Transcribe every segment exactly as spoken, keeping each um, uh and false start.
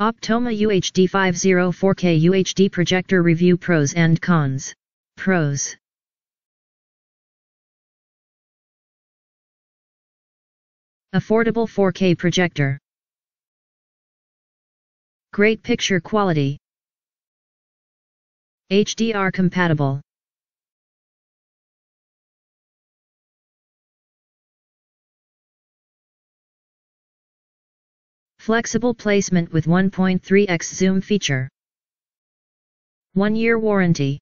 Optoma U H D five oh four K U H D projector review, pros and cons. Pros. Affordable four K projector. Great picture quality. H D R compatible. Flexible placement with one point three x zoom feature. One year warranty.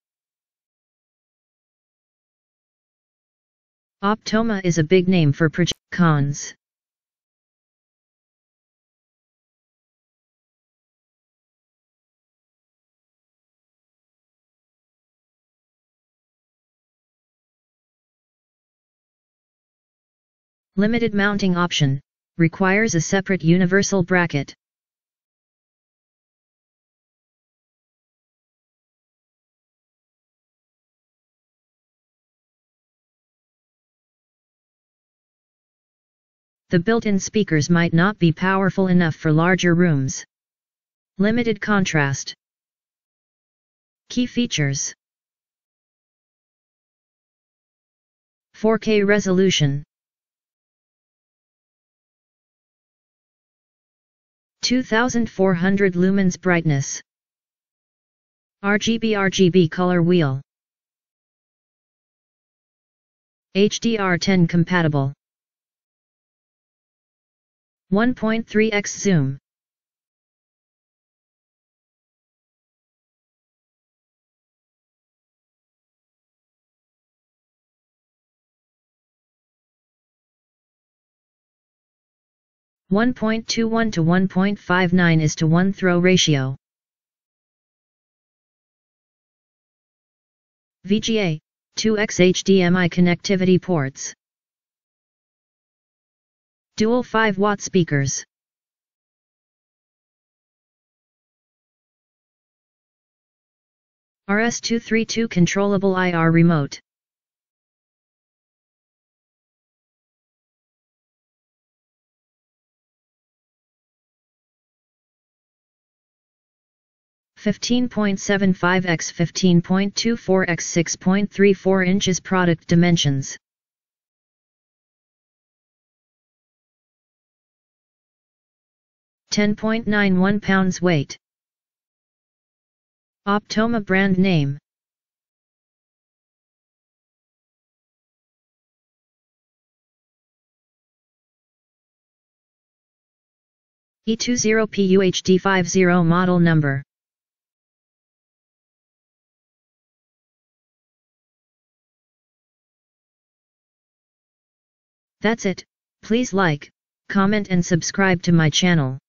Optoma is a big name for project. Cons. Limited mounting option. Requires a separate universal bracket. The built-in speakers might not be powerful enough for larger rooms. Limited contrast. Key features. four K resolution. two thousand four hundred lumens brightness. R G B R G B color wheel. H D R ten compatible. one point three x zoom. one point two one to one point five nine is to one throw ratio. V G A, two x H D M I connectivity ports. Dual five watt speakers. R S two thirty-two controllable I R remote. fifteen point seven five by fifteen point two four by six point three four inches. Product dimensions. ten point nine one pounds weight. Optoma brand name. E two zero P U H D five zero model number. That's it. Please like, comment and subscribe to my channel.